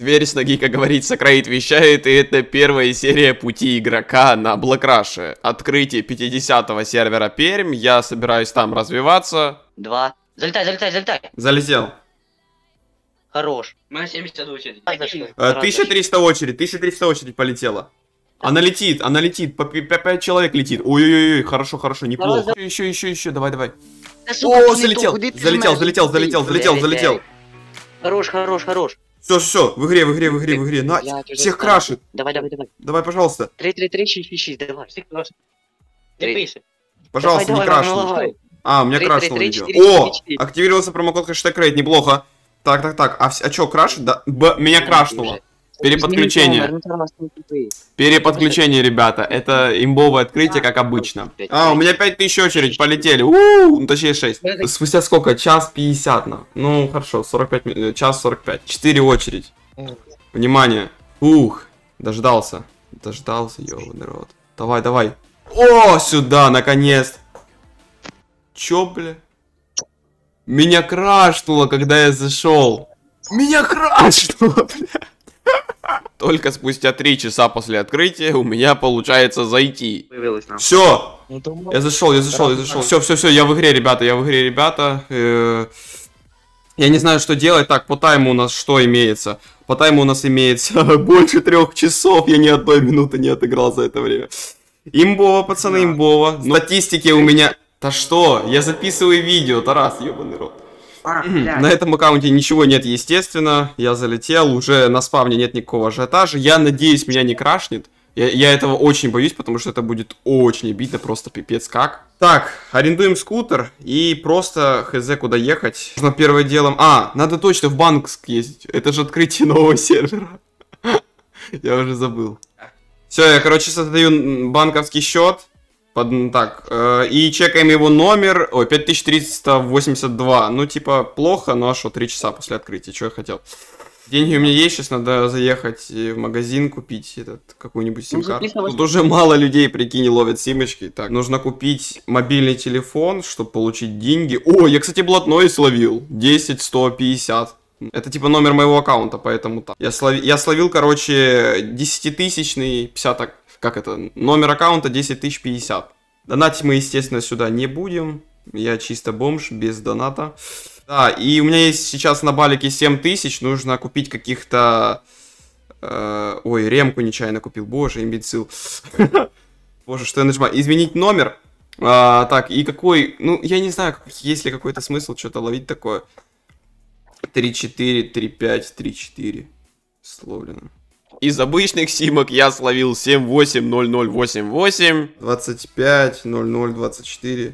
Дверь с ноги, как говорится, Create вещает, и это первая серия пути игрока на Black Russia. Открытие 50-го сервера Пермь, я собираюсь там развиваться. Два. Залетай, залетай, залетай. Залетел. Хорош. Мы на 70 очередь. 1300 очередь, 1300 очередь полетела. Она летит, по 5 человек летит. Ой-ой-ой, хорошо, хорошо, неплохо. Еще, давай, давай. О, залетел, залетел, залетел, залетел, залетел, залетел. Хорош, хорош, хорош. Все, в игре. На, всех крашит. Давай. Давай, пожалуйста. 3-3-3-6-6, давай. Всех крашит. Пожалуйста, не крашит. А, у меня крашило видео. О, активировался промокод хэштег Create, неплохо. Так. А что, крашит? Да, меня крашнуло. Переподключение. Переподключение, ребята. Это имбовое открытие, как обычно. А, у меня 5000 очередь полетели. Ну, точнее 6. Спустя сколько? Час 50. Ну, хорошо, 45 минут. Час 45. 4 очередь. Внимание. Ух, дождался, ёбаный рот. Давай. О, сюда, наконец. Чё, бля? Меня крашнуло, когда я зашел. Меня крашнуло, бля. Только спустя 3 часа после открытия у меня получается зайти. Все, я зашел. Все, я в игре, ребята. Я не знаю, что делать. Так, по тайму у нас что имеется? По тайму у нас имеется больше 3 часов. Я ни одной минуты не отыграл за это время. Имбово, пацаны, имбово. Статистики у меня... Да что? Я записываю видео, Тарас, ёбаный рот. На этом аккаунте ничего нет, естественно. Я залетел, уже на спавне нет никакого ажиотажа. Я надеюсь, меня не крашнет. Я этого очень боюсь, потому что это будет очень обидно, просто пипец как. Так, арендуем скутер и просто хз куда ехать. Нужно первым делом... А, надо точно в банк съездить. Это же открытие нового сервера. Я уже забыл. Все, я, короче, создаю банковский счет. Так, и чекаем его номер. Ой, 5382. Ну, типа, плохо, но что, 3 часа после открытия, что я хотел. Деньги у меня есть, сейчас надо заехать в магазин, купить какую-нибудь сим-карту. Тут уже мало людей, прикинь, ловят симочки. Так, нужно купить мобильный телефон, чтобы получить деньги. О, я, кстати, блатной словил. 10, 150. Это типа номер моего аккаунта, поэтому так. Я словил, короче, 10-тысячный 50. Как это? Номер аккаунта 10050. Донатить мы, естественно, сюда не будем. Я чисто бомж, без доната. Да, и у меня есть сейчас на балике 7000. Нужно купить каких-то... Ой, ремку нечаянно купил. Боже, имбецил. Боже, что я нажимаю? Изменить номер. Так, и какой... Ну, я не знаю, есть ли какой-то смысл что-то ловить такое. 343534. Словлено. Из обычных симок я словил 780088, 250024.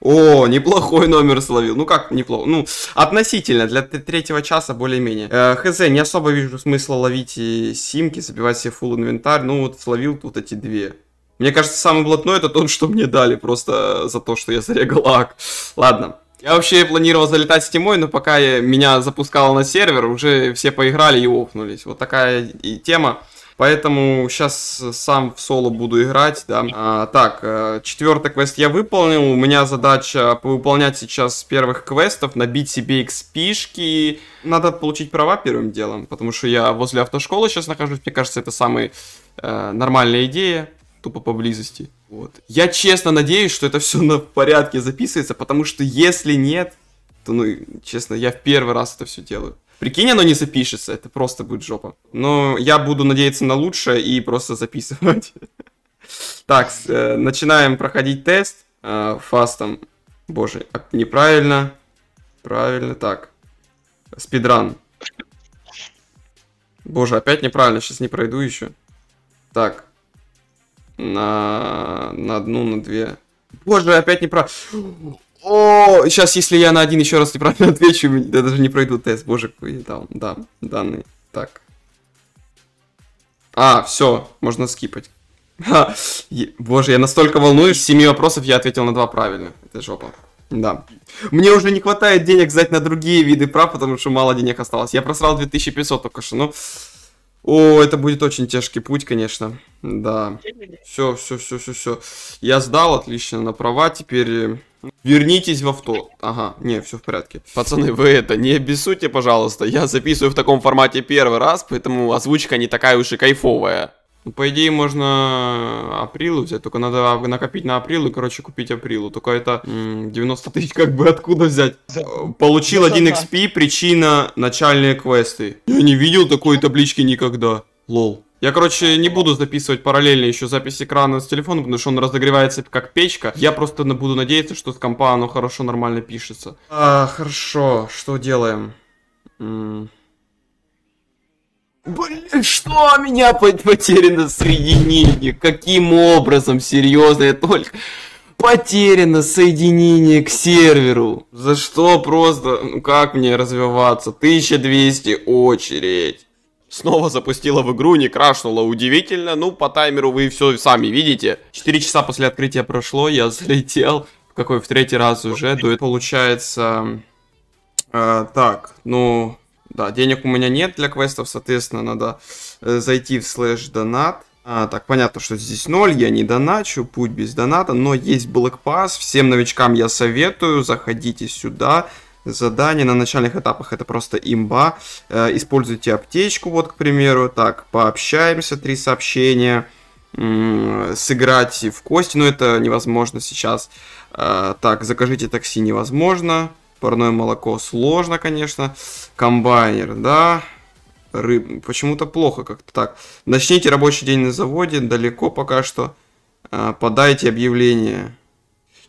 О, неплохой номер словил. Ну как неплохо? Ну, относительно, для 3-го часа более-менее. Хз, не особо вижу смысла ловить и симки, забивать себе фулл инвентарь. Ну вот словил тут эти 2. Мне кажется, самый блатной это тот, что мне дали, просто за то, что я зарегал ак. Ладно. Я вообще планировал залетать с тимой, но пока меня запускало на сервер, уже все поиграли и опнулись. Вот такая и тема. Поэтому сейчас сам в соло буду играть, да. Так, 4-й квест я выполнил. У меня задача выполнять сейчас первых квестов, набить себе экспишки. Надо получить права первым делом, потому что я возле автошколы сейчас нахожусь. Мне кажется, это самая нормальная идея. Тупо поблизости. Вот. Я честно надеюсь, что это все на порядке записывается, потому что если нет, то, ну, честно, я в первый раз это все делаю. Прикинь, оно не запишется, это просто будет жопа. Но я буду надеяться на лучшее и просто записывать. Так, начинаем проходить тест фастом. Боже, неправильно. Правильно, так. Спидран. Боже, опять неправильно, сейчас не пройду еще. Так. На одну, на 2. Боже, опять неправильно. О, сейчас, если я на один еще раз неправильно отвечу, я даже не пройду тест. Боже, какой я дал. Да, данные. Так. А, все, можно скипать. Боже, я настолько волнуюсь. 7 вопросов я ответил на 2 правильно. Это жопа. Да. Мне уже не хватает денег сдать на другие виды прав, потому что мало денег осталось. Я просрал 2500 только что, ну... О, это будет очень тяжкий путь, конечно. Да. Все, все, все, все, все. Я сдал, отлично, на права. Теперь вернитесь в авто. Ага, не, все в порядке. Пацаны, вы это, не обессудьте, пожалуйста. Я записываю в таком формате первый раз, поэтому озвучка не такая уж и кайфовая. Ну, по идее, можно Априлу взять, только надо накопить на Априлу и, короче, купить Априлу. Только это 90 тысяч как бы откуда взять? Получил 1 XP, причина начальные квесты. Я не видел такой таблички никогда. Лол. Я, короче, не буду записывать параллельно еще запись экрана с телефона, потому что он разогревается как печка. Я просто буду надеяться, что с компа оно хорошо, нормально пишется. А, хорошо, что делаем? Блин, что меня потеряно соединение? Каким образом, серьезно, я только... Потеряно соединение к серверу. За что просто... Ну как мне развиваться? 1200 очередь. Снова запустила в игру, не крашнула, удивительно. Ну, по таймеру вы все сами видите. 4 часа после открытия прошло, я залетел. Какой в 3-й раз уже. Дуэт получается... так, ну... Да, денег у меня нет для квестов, соответственно, надо зайти в слэш-донат. Так, понятно, что здесь 0, я не доначу, путь без доната, но есть Black Pass, всем новичкам я советую, заходите сюда. Задание на начальных этапах это просто имба. Используйте аптечку, вот, к примеру. Так, пообщаемся, 3 сообщения. Сыграть в кости, но это невозможно сейчас. Так, закажите такси невозможно. Парное молоко сложно, конечно. Комбайнер, да. Рыб. Почему-то плохо как-то так. Начните рабочий день на заводе. Далеко пока что. Подайте объявление.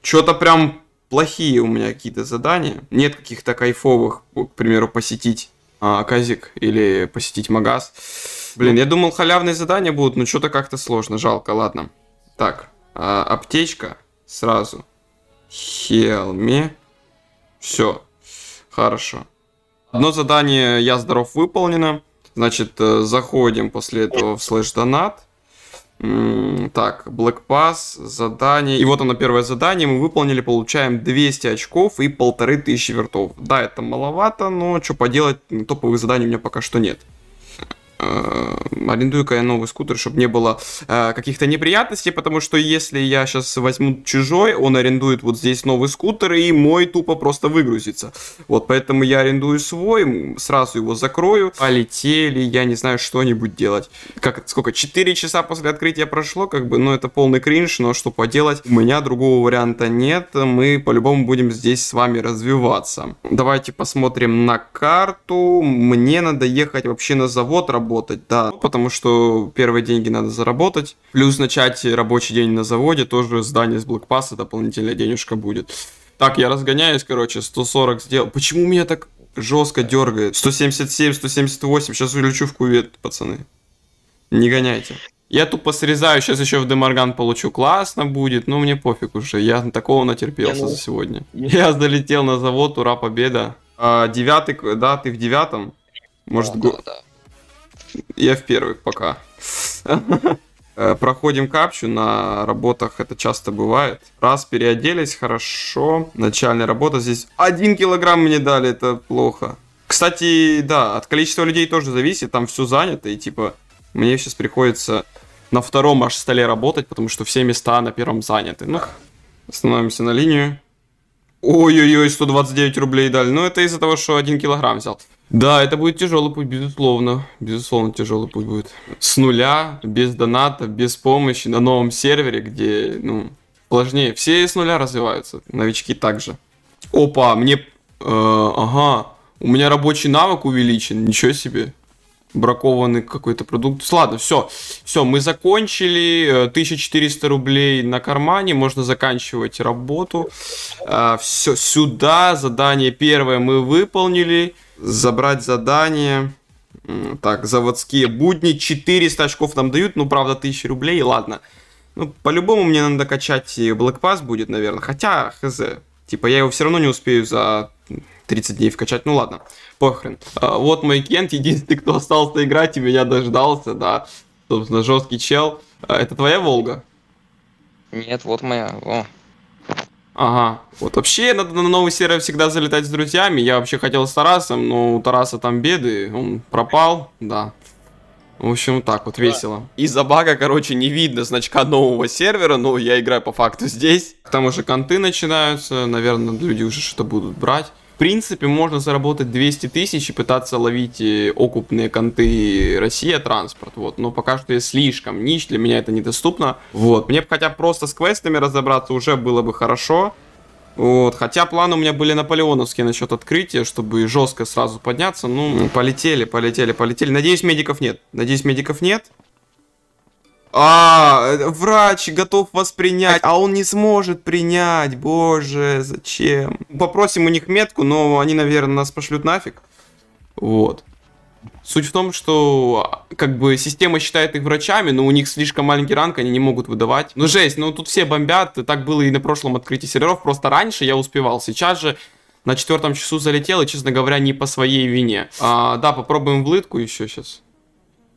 Что-то прям плохие у меня какие-то задания. Нет каких-то кайфовых. К примеру, посетить казик или посетить магаз. Блин, я думал, халявные задания будут, но что-то как-то сложно. Жалко, ладно. Так, аптечка сразу. Хелми. Все, хорошо. Одно задание «Я здоров» выполнено. Значит, заходим после этого в слэш-донат. Так, Black Pass, задание. И вот оно, первое задание. Мы выполнили, получаем 200 очков и 1500 вертов. Да, это маловато, но что поделать, топовых заданий у меня пока что нет. Арендую-ка я новый скутер, чтобы не было каких-то неприятностей, потому что если я сейчас возьму чужой, он арендует вот здесь новый скутер, и мой тупо просто выгрузится. Вот, поэтому я арендую свой, сразу его закрою. Полетели, я не знаю, что-нибудь делать. Как, сколько, 4 часа после открытия прошло, как бы, ну, это полный кринж, но что поделать, у меня другого варианта нет, мы по-любому будем здесь с вами развиваться. Давайте посмотрим на карту, мне надо ехать вообще на завод работать. Да, потому что первые деньги надо заработать. Плюс начать рабочий день на заводе, тоже здание с блокпасса, дополнительная денежка будет. Так, я разгоняюсь, короче, 140 сделал. Почему меня так жестко дергает? 177, 178, сейчас улечу в кувет, пацаны. Не гоняйте. Я тупо срезаю, сейчас еще в Демарган получу. Классно будет, но мне пофиг уже. Я такого натерпелся за сегодня. Я долетел на завод, ура, победа. 9-й, да, ты в 9-м? Может, да. Я в первых пока. Проходим капчу, на работах это часто бывает. Раз, переоделись, хорошо. Начальная работа здесь. 1 килограмм мне дали, это плохо. Кстати, да, от количества людей тоже зависит, там все занято. И типа, мне сейчас приходится на 2-м аж столе работать, потому что все места на 1-м заняты. Ну, становимся на линию. Ой-ой-ой, 129 рублей дали. Ну, это из-за того, что 1 килограмм взял. Да, это будет тяжелый путь, безусловно. Безусловно, тяжелый путь будет. С нуля, без доната, без помощи, на новом сервере, где, ну, сложнее. Все с нуля развиваются, новички также. Опа, мне... ага, у меня рабочий навык увеличен, ничего себе. Бракованный какой-то продукт. Ладно, все, все, мы закончили. 1400 рублей на кармане, можно заканчивать работу. Все, сюда, задание первое мы выполнили. Забрать задание. Так, заводские будни. 400 очков нам дают, ну, правда, 1000 рублей, ладно. Ну, по-любому мне надо качать Black Pass будет, наверное. Хотя, хз, типа, я его все равно не успею за 30 дней вкачать. Ну, ладно, похрен. Вот мой Кент, единственный, кто остался играть и меня дождался, да. Собственно, жесткий чел. Это твоя Волга? Нет, вот моя. О. Ага, вот вообще надо на новый сервер всегда залетать с друзьями. Я вообще хотел с Тарасом, но у Тараса там беды, он пропал, да. В общем, так вот весело. Из-за бага, короче, не видно значка нового сервера, но я играю по факту здесь. К тому же конты начинаются, наверное, люди уже что-то будут брать. В принципе, можно заработать 200 тысяч и пытаться ловить окупные конты Россия Транспорт, вот. Но пока что я слишком ниш, для меня это недоступно. Вот, мне бы хотя бы просто с квестами разобраться уже было бы хорошо. Вот, хотя планы у меня были наполеоновские насчет открытия, чтобы жестко сразу подняться. Ну, полетели. Надеюсь, медиков нет. Врач готов вас принять, а он не сможет принять, боже, зачем? Попросим у них метку, но они, наверное, нас пошлют нафиг. Вот. Суть в том, что, как бы, система считает их врачами, но у них слишком маленький ранг, они не могут выдавать. Ну, жесть, ну тут все бомбят, так было и на прошлом открытии серверов, просто раньше я успевал, сейчас же... На 4-м часу залетел, и, честно говоря, не по своей вине. Да, попробуем в лытку еще сейчас.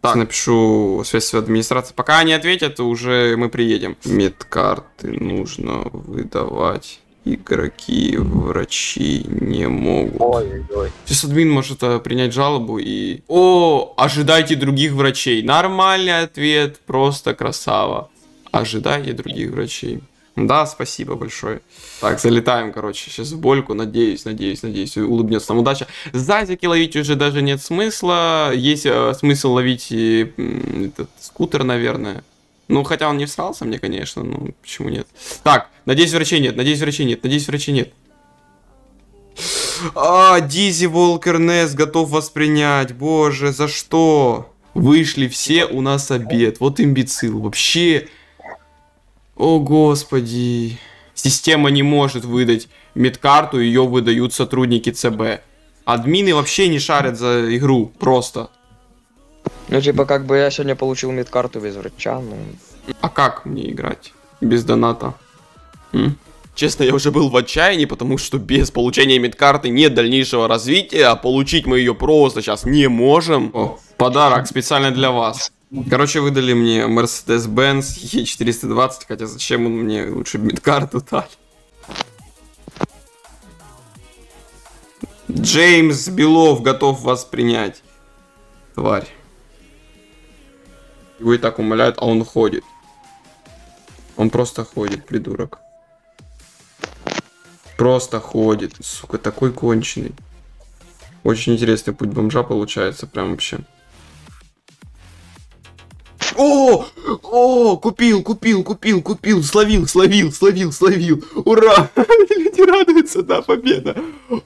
Так, напишу связь с администрацией. Пока они ответят, уже мы приедем. Медкарты нужно выдавать. Игроки, врачи не могут. Ой-ой-ой. Сейчас админ может принять жалобу и... О, ожидайте других врачей. Нормальный ответ, просто красава. Ожидайте других врачей. Да, спасибо большое. Так, залетаем, короче, сейчас в больку. Надеюсь, улыбнется нам удача. Зазики ловить уже даже нет смысла. Есть смысл ловить этот скутер, наверное. Ну, хотя он не всрался мне, конечно, ну, почему нет? Так, надеюсь, врачей нет. Дизи Волкер Нес готов вас принять. Боже, за что? Вышли все, у нас обед. Вот имбецил, вообще... О, господи. Система не может выдать медкарту, ее выдают сотрудники ЦБ. Админы вообще не шарят за игру, просто. Ну, типа, как бы я сегодня получил медкарту без врача, ну... А как мне играть без доната? Честно, я уже был в отчаянии, потому что без получения медкарты нет дальнейшего развития, а получить мы ее просто сейчас не можем. О, подарок специально для вас. Короче, выдали мне Mercedes-Benz E420, хотя зачем он мне, лучше медкарту дали. Джеймс Белов готов вас принять. Тварь. Его и так умоляют, а он ходит. Он просто ходит, придурок. Просто ходит. Сука, такой конченый. Очень интересный путь бомжа получается, прям вообще. О, купил, словил, ура, люди радуются, да, победа,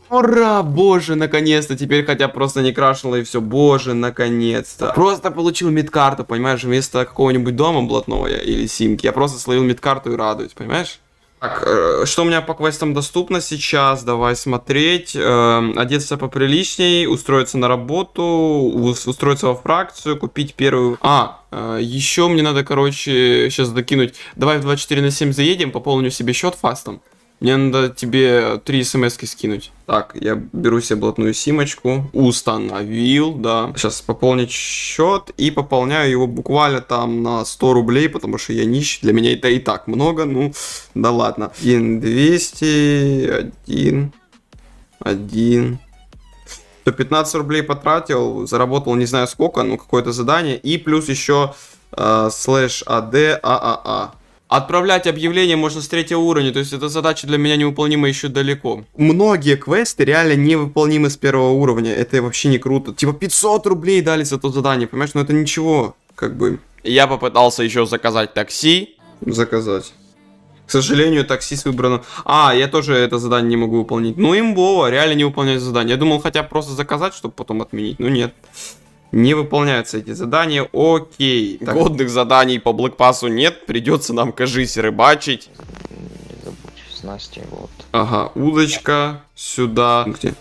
ура, боже, наконец-то, теперь хотя просто не крашнуло и все, боже, наконец-то, просто получил медкарту, понимаешь, вместо какого-нибудь дома блатного или симки, я просто словил медкарту и радуюсь, понимаешь? Так, что у меня по квестам доступно сейчас, давай смотреть, одеться поприличней, устроиться на работу, устроиться во фракцию, купить первую... еще мне надо, короче, сейчас докинуть, давай в 24/7 заедем, пополню себе счет фастом, мне надо тебе 3 смс-ки скинуть. Так, я беру себе блатную симочку, установил, да, сейчас пополнить счет и пополняю его буквально там на 100 рублей, потому что я нищий, для меня это и так много, ну, да ладно. 1, 200, 1, 1. 115 рублей потратил, заработал не знаю сколько, ну, какое-то задание, и плюс еще /AD AAA. Отправлять объявления можно с 3-го уровня, то есть эта задача для меня невыполнима еще далеко. Многие квесты реально невыполнимы с 1-го уровня, это вообще не круто. Типа 500 рублей дали за то задание, понимаешь, но это ничего, как бы. Я попытался еще заказать такси. Заказать. К сожалению, таксист выбрано... я тоже это задание не могу выполнить. Ну, имбово, реально не выполняется задание. Я думал, хотя бы просто заказать, чтобы потом отменить, но нет. Не выполняются эти задания, окей. Так. Годных заданий по блэкпассу нет, придется нам, кажись, рыбачить. Не забудь, с Настей, вот. Ага, удочка, сюда. Где?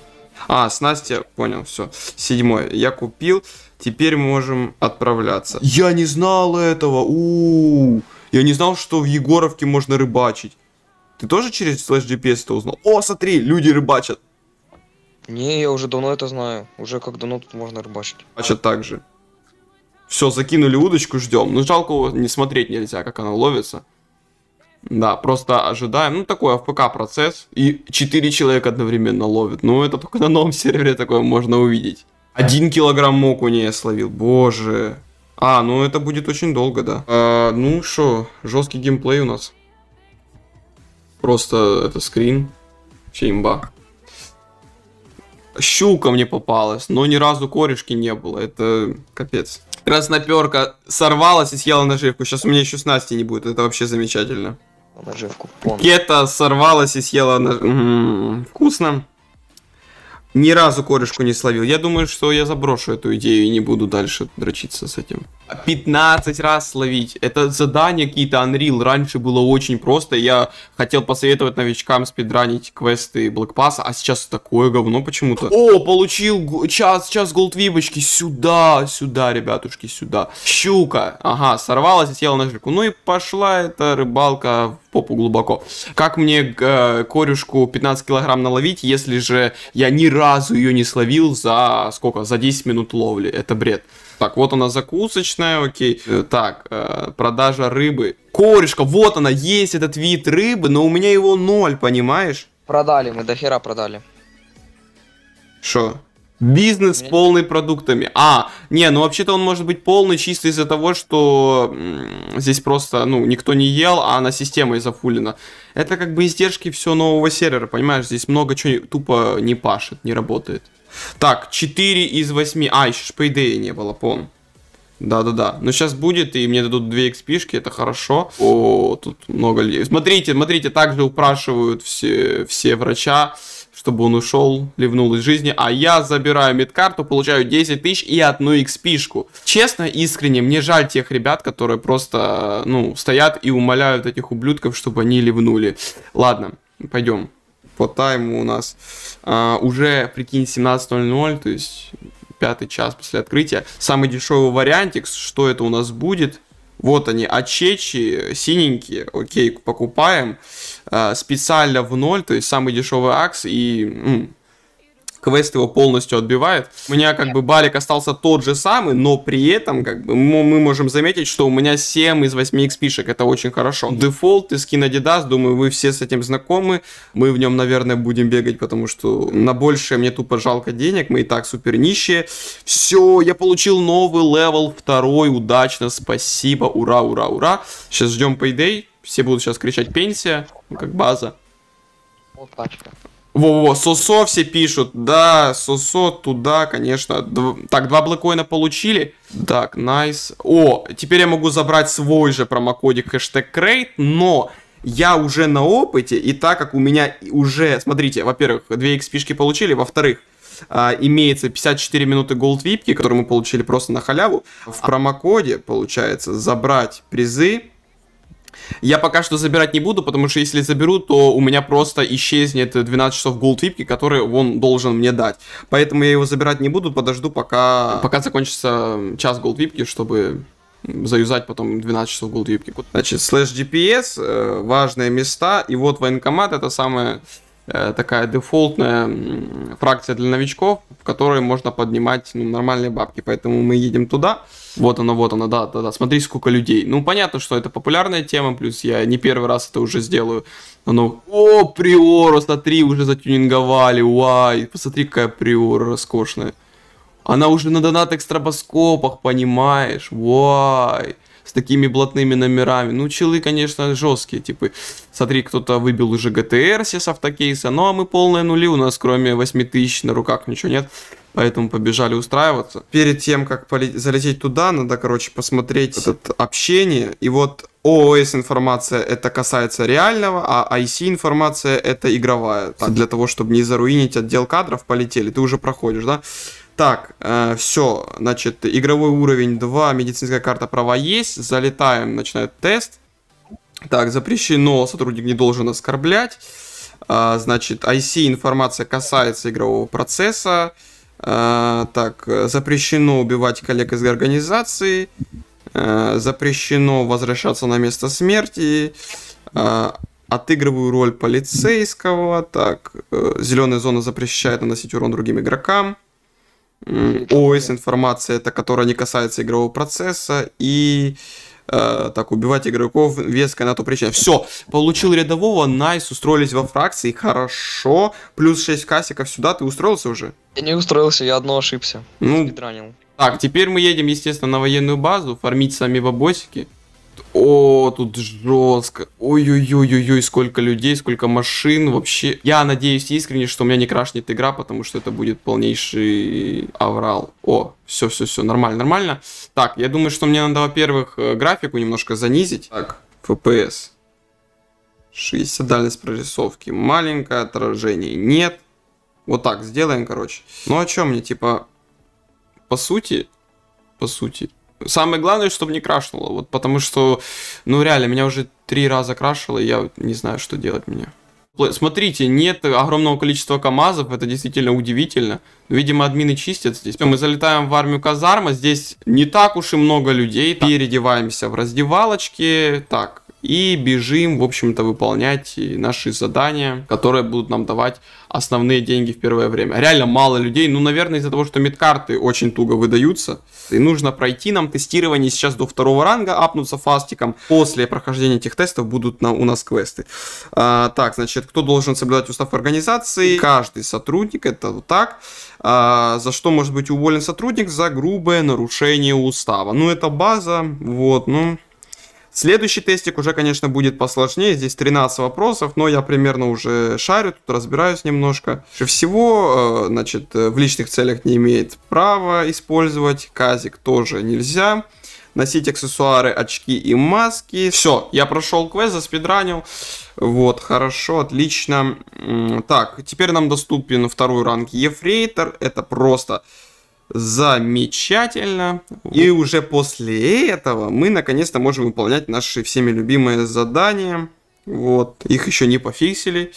С Настей, понял, все. 7-й, я купил, теперь можем отправляться. Я не знал этого, я не знал, что в Егоровке можно рыбачить. Ты тоже через /GPS это узнал? О, смотри, люди рыбачат. Не, я уже давно это знаю. Уже как давно тут можно рыбачить. Так же. Все, закинули удочку, ждем. Ну, жалко, не смотреть нельзя, как она ловится. Да, просто ожидаем. Ну, такой АФК процесс. И 4 человека одновременно ловят. Ну, это только на новом сервере такое можно увидеть. 1 килограмм окуня я словил. Боже. А, ну это будет очень долго, да. Ну что, жесткий геймплей у нас. Просто это скрин. Вообще имба. Щука мне попалась, но ни разу корешки не было. Это капец. Красноперка сорвалась и съела наживку. Сейчас у меня еще с Настей не будет. Это вообще замечательно. Наживку. Кета сорвалась и съела наживку. Вкусно. Ни разу корешку не словил. Я думаю, что я заброшу эту идею и не буду дальше дрочиться с этим. 15 раз словить. Это задания какие-то Unreal. Раньше было очень просто. Я хотел посоветовать новичкам спидранить квесты Black Pass, а сейчас такое говно почему-то. О, получил час голдвибочки. Сюда, сюда, ребятушки, сюда. Щука. Ага, сорвалась и съела наживку. Ну и пошла эта рыбалка в попу глубоко. Как мне корюшку 15 килограмм наловить, если же я ни разу ее не словил за сколько? За 10 минут ловли. Это бред. Так, вот она закусочная, окей. Так, продажа рыбы. Корешка, вот она, есть этот вид рыбы, но у меня его ноль, понимаешь? Продали, мы до хера продали. Шо? Бизнес полный продуктами. А, не, ну вообще-то он может быть полный чисто из-за того, что здесь просто, ну, никто не ел, а она системой зафулена. Это как бы издержки все нового сервера, понимаешь? Здесь много чего тупо не пашет, не работает. Так, 4 из 8. А, еще ж по идее не было, помню. Да-да-да. Но сейчас будет, и мне дадут 2 экспишки, это хорошо. О, тут много людей. Смотрите, смотрите, также упрашивают все врача, чтобы он ушел, ливнул из жизни. А я забираю медкарту, получаю 10 тысяч и 1 экспишку. Честно, искренне, мне жаль тех ребят, которые просто, ну, стоят и умоляют этих ублюдков, чтобы они ливнули. Ладно, пойдем. По тайму у нас уже, прикинь, 17:00, то есть 5 час после открытия. Самый дешевый вариантик, что это у нас будет? Вот они, очечи синенькие, окей, покупаем. Специально в 0, то есть самый дешевый акс, и квест его полностью отбивает. У меня как бы балик остался тот же самый, но при этом как бы мы можем заметить, что у меня 7 из 8 экспишек, это очень хорошо. Дефолт и скин Adidas, думаю, вы все с этим знакомы. Мы в нем, наверное, будем бегать, потому что на большее мне тупо жалко денег, мы и так супер нищие. Все, я получил новый левел, 2-й, удачно, спасибо, ура, ура, ура. Сейчас ждем payday, все будут сейчас кричать пенсия, как база. Вот пачка. Во-во-во, Сосо все пишут, да, Сосо туда, конечно. Так, 2 блэккоина получили. Так, найс. О, теперь я могу забрать свой же промокодик хэштег Create, но я уже на опыте, и так как у меня уже, смотрите, во-первых, 2 экспишки получили, во-вторых, имеется 54 минуты голдвипки, которые мы получили просто на халяву. В промокоде, получается, забрать призы. Я пока что забирать не буду, потому что если заберу, то у меня просто исчезнет 12 часов голдвипки, которые он должен мне дать. Поэтому я его забирать не буду, подожду, пока закончится час голдвипки, чтобы заюзать потом 12 часов голдвипки. Значит, слэш GPS, важные места, и вот военкомат, это самая такая дефолтная фракция для новичков, в которой можно поднимать, ну, нормальные бабки, поэтому мы едем туда. Вот она, да-да-да, смотри, сколько людей. Ну, понятно, что это популярная тема, плюс я не первый раз это уже сделаю. Оно... О, Приору, смотри, уже затюнинговали, уай, посмотри, какая Приора роскошная. Она уже на донат-экстрабаскопах, понимаешь, уай. С такими блатными номерами. Ну, челы, конечно, жесткие, типа. Смотри, кто-то выбил уже GTR все с автокейса. Ну, а мы полные нули, у нас кроме 8000 на руках ничего нет. Поэтому побежали устраиваться. Перед тем, как залететь туда, надо, короче, посмотреть это общение. И вот ООС информация, это касается реального, а IC информация, это игровая. Так, для того, чтобы не заруинить отдел кадров, полетели. Ты уже проходишь, да? Так, все, значит, игровой уровень 2, медицинская карта, права есть, залетаем, начинает тест. Так, запрещено, сотрудник не должен оскорблять. Значит, IC информация касается игрового процесса. Так, запрещено убивать коллег из организации. Запрещено возвращаться на место смерти. Отыгрываю роль полицейского. Так, зеленая зона запрещает наносить урон другим игрокам. ОС информация, это которая не касается игрового процесса, и так, убивать игроков веская на то причина. Все, получил рядового, найс, устроились во фракции, хорошо, плюс 6 кассиков сюда, ты устроился уже? Я не устроился, я одно ошибся, спидранил. Так, теперь мы едем, естественно, на военную базу, фармить сами бабосики. О, тут жестко. Ой-ой-ой-ой-ой, сколько людей, сколько машин вообще. Я надеюсь искренне, что у меня не крашнет игра, потому что это будет полнейший аврал. О, все-все-все, нормально. Так, я думаю, что мне надо, во-первых, графику немножко занизить. Так, FPS. 60 дальность прорисовки. Маленькое отражение. Нет. Вот так сделаем, короче. Ну, о чем мне, типа... По сути... Самое главное, чтобы не крашнуло, вот, потому что, ну реально, меня уже 3 раза крашило, и я не знаю, что делать мне. Смотрите, нет огромного количества КАМАЗов, это действительно удивительно. Видимо, админы чистят здесь. Мы залетаем в армию казарма, здесь не так уж и много людей. Переодеваемся в раздевалочке, так, и бежим, в общем-то, выполнять наши задания, которые будут нам давать основные деньги в первое время. Реально мало людей, ну, наверное, из-за того, что медкарты очень туго выдаются. И нужно пройти нам тестирование сейчас до 2-го ранга, апнуться фастиком. После прохождения этих тестов будут у нас квесты. Так, значит, кто должен соблюдать устав организации? Каждый сотрудник, это вот так. За что может быть уволен сотрудник? За грубое нарушение устава. Ну, это база, вот, ну... Следующий тестик уже, конечно, будет посложнее. Здесь 13 вопросов, но я примерно уже шарю, тут разбираюсь немножко. Всего, значит, в личных целях не имеет права использовать. Казик тоже нельзя. Носить аксессуары, очки и маски. Все, я прошел квест, заспидранил. Вот, хорошо, отлично. Так, теперь нам доступен 2-й ранг ефрейтор. Это просто... Замечательно. И уже после этого мы наконец-то можем выполнять наши всеми любимые задания. Вот. Их еще не пофиксили.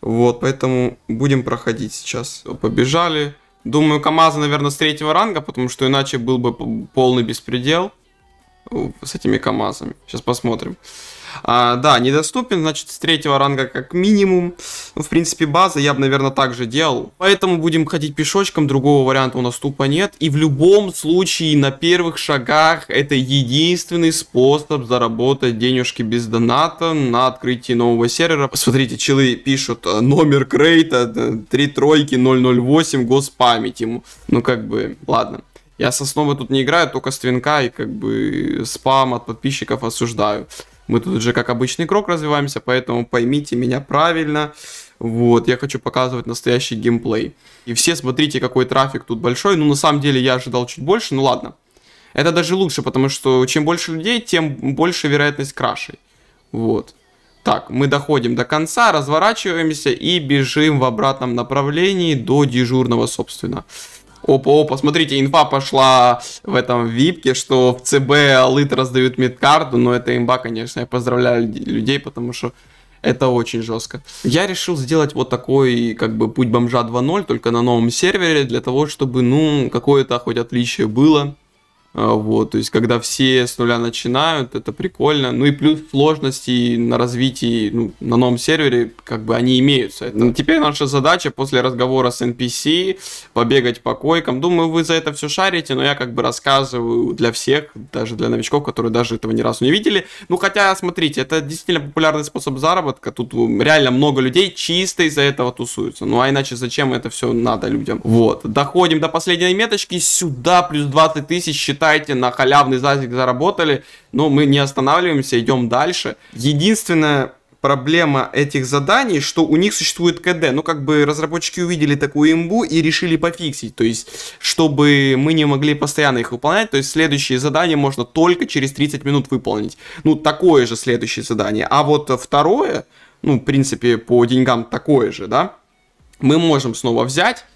Вот, поэтому будем проходить сейчас. Побежали. Думаю, КамАЗы, наверное, с 3-го ранга, потому что иначе был бы полный беспредел с этими КамАЗами. Сейчас посмотрим. Да, недоступен, значит, с 3-го ранга как минимум. Ну, в принципе, база я бы, наверное, так же делал. Поэтому будем ходить пешочком, другого варианта у нас тупо нет. И в любом случае на первых шагах это единственный способ заработать денежки без доната на открытии нового сервера. Посмотрите, челы пишут номер крейта 33008, госпамять ему. Ну, как бы, ладно. Я с основы тут не играю, только с твинка и, как бы, спам от подписчиков осуждаю. Мы тут же как обычный игрок развиваемся, поэтому поймите меня правильно. Вот, я хочу показывать настоящий геймплей. И все смотрите, какой трафик тут большой. Ну, на самом деле, я ожидал чуть больше, ну ладно. Это даже лучше, потому что чем больше людей, тем больше вероятность крашей. Вот. Так, мы доходим до конца, разворачиваемся и бежим в обратном направлении до дежурного, собственно. Опа-опа, смотрите, инфа пошла в этом випке, что в ЦБ лыт раздают медкарту, но это имба, конечно, я поздравляю людей, потому что это очень жестко. Я решил сделать вот такой, как бы, путь бомжа 2.0, только на новом сервере, для того, чтобы, ну, какое-то хоть отличие было. Вот, то есть, когда все с нуля начинают, это прикольно. Ну и плюс сложности на развитии, ну, на новом сервере, как бы, они имеются. Это... Теперь наша задача после разговора с NPC побегать по койкам. Думаю, вы за это все шарите, но я, как бы, рассказываю для всех, даже для новичков, которые даже этого ни разу не видели. Ну, хотя, смотрите, это действительно популярный способ заработка. Тут реально много людей чисто из-за этого тусуются. Ну, а иначе зачем это все надо людям? Вот, доходим до последней меточки. Сюда плюс 20 тысяч считается. На халявный зазик заработали, но мы не останавливаемся, идем дальше. Единственная проблема этих заданий, что у них существует КД. Ну, как бы, разработчики увидели такую имбу и решили пофиксить, то есть, чтобы мы не могли постоянно их выполнять, то есть, следующие задания можно только через 30 минут выполнить. Ну, такое же следующее задание. А вот второе, ну, в принципе, по деньгам такое же, да, мы можем снова взять.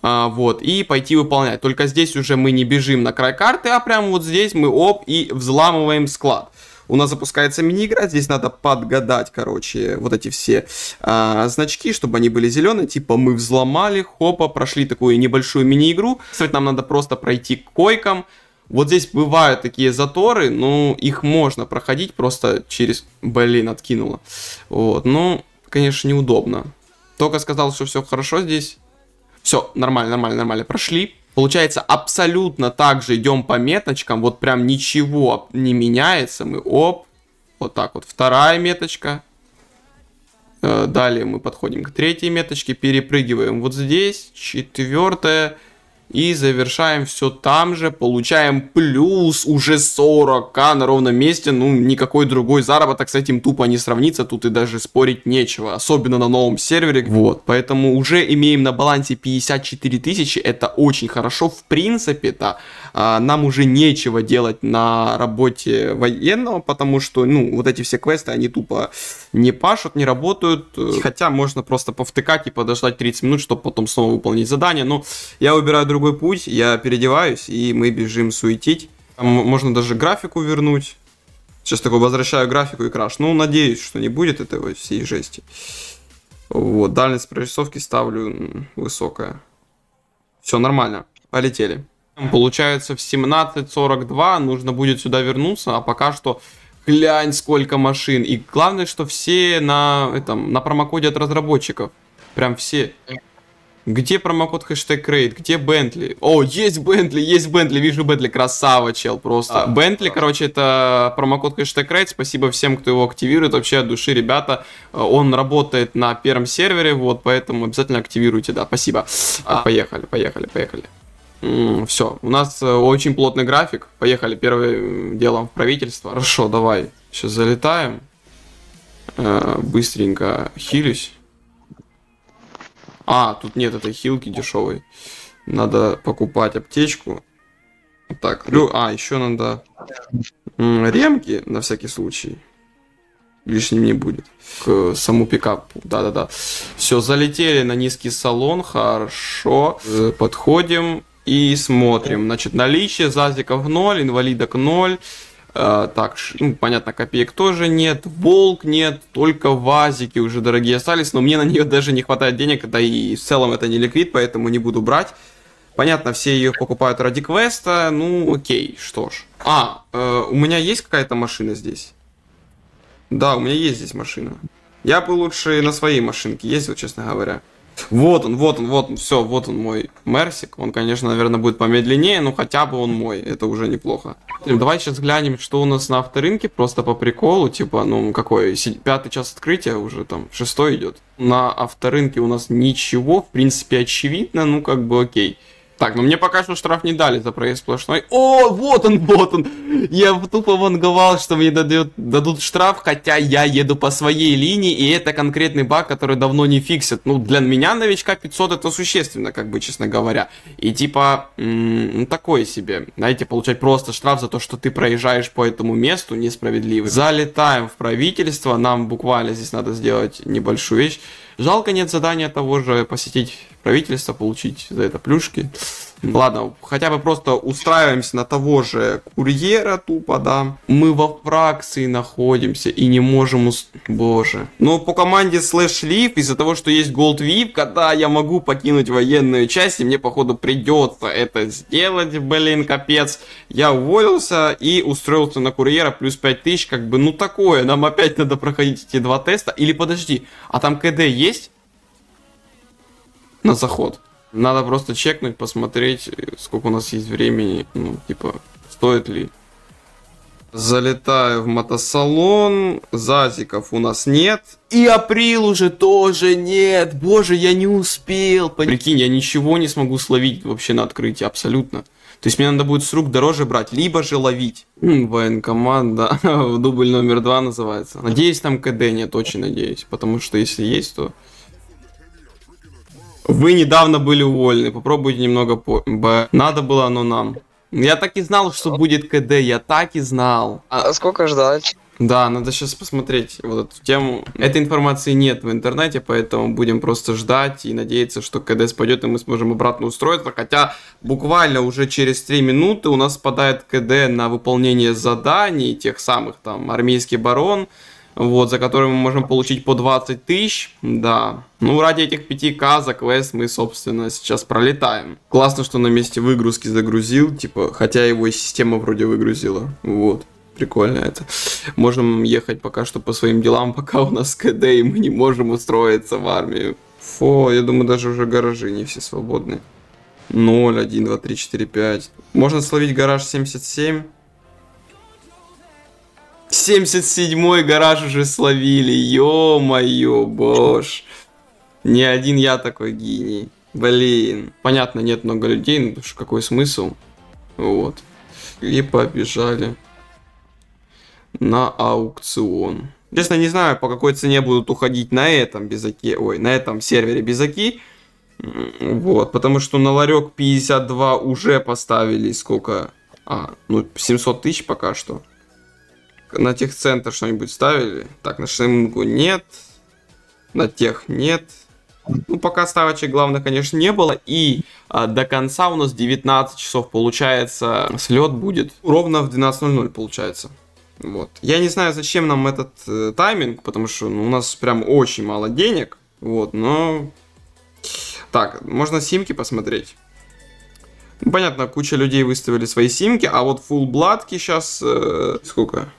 Вот, и пойти выполнять. Только здесь уже мы не бежим на край карты, а прямо вот здесь мы оп и взламываем склад. У нас запускается мини-игра, здесь надо подгадать, короче, вот эти все значки, чтобы они были зеленые. Типа мы взломали, хопа, прошли такую небольшую мини-игру. Кстати, нам надо просто пройти к койкам. Вот здесь бывают такие заторы, ну, их можно проходить просто через... Блин, откинуло. Вот, ну, конечно, неудобно. Только сказал, что все хорошо здесь. Все, нормально, прошли. Получается, абсолютно так же идем по меточкам, вот прям ничего не меняется. Мы оп, вот так вот, 2-я меточка. Далее мы подходим к 3-й меточке, перепрыгиваем вот здесь, 4-я. И завершаем все там же. Получаем плюс уже 40к на ровном месте. Ну, никакой другой заработок с этим тупо не сравнится. Тут и даже спорить нечего. Особенно на новом сервере. Вот. Поэтому уже имеем на балансе 54 тысячи. Это очень хорошо. В принципе-то нам уже нечего делать на работе военного. Потому что, ну, вот эти все квесты, они тупо не пашут, не работают. Хотя можно просто повтыкать и подождать 30 минут, чтобы потом снова выполнить задание. Но я выбираю другую путь, я переодеваюсь, и мы бежим суетить. Там можно даже графику вернуть. Сейчас такой возвращаю графику и краш. Ну, надеюсь, что не будет этого всей жести. Вот, дальность прорисовки ставлю высокая. Все нормально, полетели. Получается в 17:42 нужно будет сюда вернуться, а пока что... Глянь, сколько машин. И главное, что все на промокоде от разработчиков. Прям все. Где промокод хэштег Create? Где Бентли? О, есть Бентли, вижу Бентли, красава, чел, просто. Бентли, короче, это промокод хэштег Create, спасибо всем, кто его активирует, вообще от души, ребята, он работает на Пермь сервере, вот, поэтому обязательно активируйте, да, спасибо. Поехали. Все, у нас очень плотный график, поехали, первым делом в правительство. Хорошо, давай, сейчас залетаем, быстренько хилюсь. А, тут нет этой хилки дешевой. Надо покупать аптечку. Так, еще надо ремки, на всякий случай. Лишним не будет. К саму пикапу, да-да-да. Все, залетели на низкий салон, хорошо. Подходим и смотрим. Значит, наличие зазиков 0, инвалидок 0. Так, ну, понятно, копеек тоже нет, волк нет, только вазики уже дорогие остались, но мне на нее даже не хватает денег, да и в целом это не ликвид, поэтому не буду брать. Понятно, все ее покупают ради квеста, ну окей, что ж. У меня есть какая-то машина здесь? Да, у меня есть здесь машина. Я бы лучше на своей машинке ездил, честно говоря. Вот он, все, вот он мой Мерсик. Он, конечно, наверное, будет помедленнее, но хотя бы он мой, это уже неплохо. Давай сейчас глянем, что у нас на авторынке, просто по приколу, типа, ну, какой, 5-й час открытия уже, там, 6-й идет. На авторынке у нас ничего, в принципе, очевидно, ну, как бы окей. Так, ну мне пока что штраф не дали за проезд сплошной. О, вот он. Я тупо ванговал, что мне дадут штраф, хотя я еду по своей линии, и это конкретный баг, который давно не фиксит. Ну, для меня, новичка, 500 это существенно, как бы, честно говоря. И типа, такое себе. Знаете, получать просто штраф за то, что ты проезжаешь по этому месту, несправедливо. Залетаем в правительство, нам буквально здесь надо сделать небольшую вещь. Жалко, нет задания того же посетить правительство, получить за это плюшки. Ладно, хотя бы просто устраиваемся на того же курьера тупо, да. Мы во фракции находимся и не можем... Боже. Но по команде слэш-лив, из-за того, что есть голд-вип, когда я могу покинуть военную часть, и мне, походу, придется это сделать, блин, капец. Я уволился и устроился на курьера, плюс 5000, как бы, ну такое. Нам опять надо проходить эти два теста. Или подожди, а там КД есть? На заход. Надо просто чекнуть, посмотреть, сколько у нас есть времени, ну, типа, стоит ли. Залетаю в мотосалон, зазиков у нас нет. И апрель уже тоже нет, боже, я не успел. Прикинь, я ничего не смогу словить вообще на открытии, абсолютно. То есть мне надо будет с рук дороже брать, либо же ловить. Военкомат, да, дубль номер 2 называется. Надеюсь, там КД нет, очень надеюсь, потому что если есть, то... Вы недавно были уволены, попробуйте немного позже. Надо было оно нам. Я так и знал, что будет КД, я так и знал. А сколько ждать? Да, надо сейчас посмотреть вот эту тему. Этой информации нет в интернете, поэтому будем просто ждать и надеяться, что КД спадет, и мы сможем обратно устроиться. Хотя буквально уже через 3 минуты у нас спадает КД на выполнение заданий, тех самых там армейский барон. Вот, за который мы можем получить по 20 тысяч, да. Ну, ради этих 5к за квест мы, собственно, сейчас пролетаем. Классно, что на месте выгрузки загрузил, типа, хотя его и система вроде выгрузила. Вот, прикольно это. Можем ехать пока что по своим делам, пока у нас КД, и мы не можем устроиться в армию. Фу, я думаю, даже уже гаражи не все свободны. 0, 1, 2, 3, 4, 5. Можно словить гараж 77. 77-й гараж уже словили, ё-моё, боже. Не один я такой гений. Блин. Понятно, нет много людей, ну какой смысл? Вот. И побежали на аукцион. Честно, не знаю, по какой цене будут уходить на этом безаке. Ой, на этом сервере безаки. Вот, потому что на ларек 52 уже поставили сколько? А, ну 700 тысяч пока что. На техцентр что-нибудь ставили? Так, на Шимгу нет. На тех нет. Ну, пока ставочек, главное, конечно, не было. И до конца у нас 19 часов, получается, слет будет. Ровно в 12:00 получается. Вот. Я не знаю, зачем нам этот тайминг, потому что у нас прям очень мало денег. Вот, но... Так, можно симки посмотреть. Ну, понятно, куча людей выставили свои симки, а вот фулл-бладки сейчас... сколько?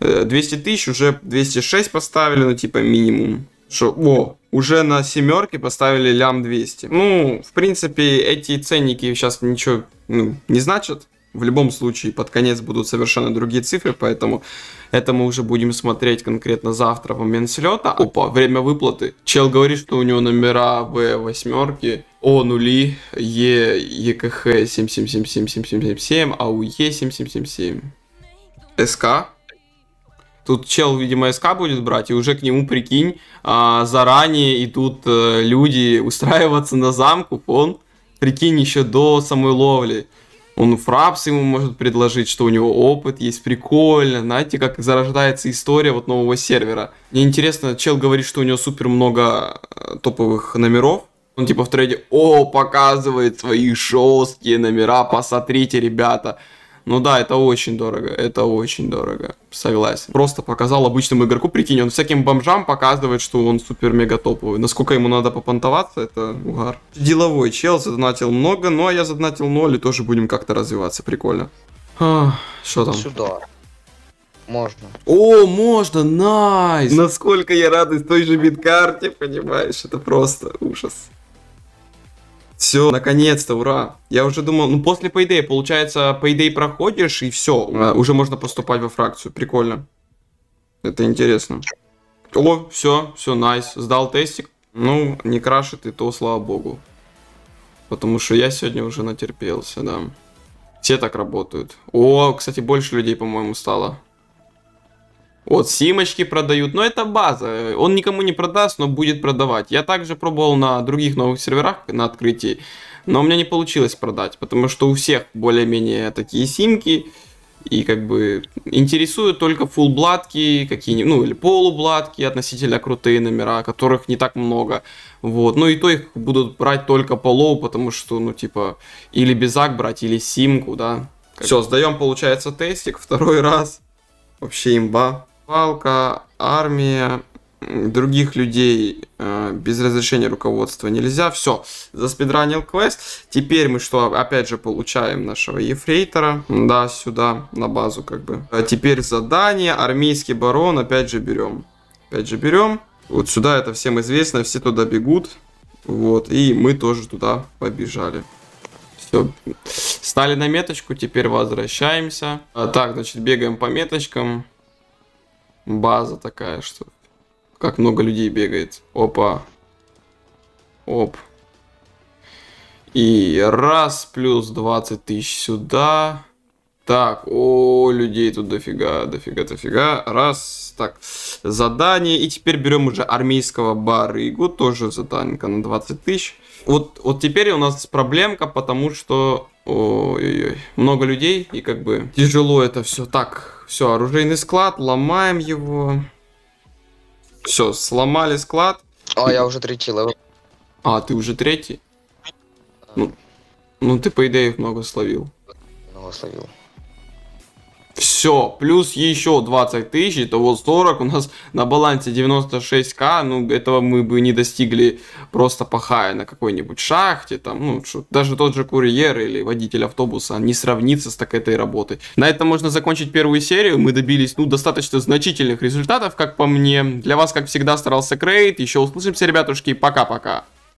200 тысяч, уже 206 поставили, ну, типа, минимум. Что, о, уже на семерке поставили лям 200. Ну, в принципе, эти ценники сейчас ничего, ну, не значат. В любом случае, под конец будут совершенно другие цифры, поэтому это мы уже будем смотреть конкретно завтра в момент слета. Опа, время выплаты. Чел говорит, что у него номера В8, О0, Е, ЕКХ 777777, АУЕ 7777, СК. Тут чел, видимо, СК будет брать, и уже к нему, прикинь, заранее идут люди устраиваться на замку. Он, прикинь, еще до самой ловли. Он фрапс ему может предложить, что у него опыт есть. Прикольно, знаете, как зарождается история вот нового сервера. Мне интересно, чел говорит, что у него супер много топовых номеров. Он типа в трейде, о, показывает свои жесткие номера, посмотрите, ребята. Ну да, это очень дорого, согласен. Просто показал обычному игроку, прикинь, он всяким бомжам показывает, что он супер-мега топовый. Насколько ему надо попонтоваться, это угар. Деловой чел, задонатил много, ну а я задонатил 0, и тоже будем как-то развиваться, прикольно. Что там? Сюда. Можно. О, можно, найс! Насколько я радуюсь той же бит-карте, понимаешь, это просто ужас. Все, наконец-то, ура. Я уже думал, ну после Payday, получается, Payday проходишь и все, уже можно поступать во фракцию, прикольно. Это интересно. О, все, найс, сдал тестик. Ну, не крашит и то, слава богу. Потому что я сегодня уже натерпелся, да. Все так работают. О, кстати, больше людей, по-моему, стало. Вот, симочки продают, но это база, он никому не продаст, но будет продавать. Я также пробовал на других новых серверах на открытии, но у меня не получилось продать, потому что у всех более-менее такие симки, и как бы интересуют только фулл-бладки, какие-нибудь, ну или полубладки, относительно крутые номера, которых не так много. Вот, ну и то их будут брать только по лоу, потому что, ну типа, или безак брать, или симку, да. Все, сдаем, получается, тестик второй раз, вообще имба. Палка, армия, других людей без разрешения руководства нельзя. Все, заспидранил квест. Теперь мы что, опять же, получаем нашего ефрейтора. Да, сюда, на базу как бы. А теперь задание, армейский барон, опять же берем. Вот сюда, это всем известно, все туда бегут. Вот, и мы тоже туда побежали. Все, стали на меточку, теперь возвращаемся. Так, значит, бегаем по меточкам. База такая, что... Как много людей бегает. Опа. Оп. И раз, плюс 20 тысяч сюда. Так, о, людей тут дофига. Раз, так, задание. И теперь берем уже армейского барыгу. Тоже заданька на 20 тысяч. Вот теперь у нас проблемка, потому что... Ой-ой-ой. Много людей, и как бы тяжело это все. Так, все, оружейный склад, ломаем его. Все, сломали склад. А, я уже третий левел. А, ты уже третий? Ну ты, по идее, много словил. Все, плюс еще 20 тысяч, итого 40, у нас на балансе 96к, ну этого мы бы не достигли просто пахая на какой-нибудь шахте, там, ну, даже тот же курьер или водитель автобуса не сравнится с так этой работой. На этом можно закончить первую серию, мы добились, ну, достаточно значительных результатов, как по мне. Для вас, как всегда, старался Create, еще услышимся, ребятушки, пока-пока.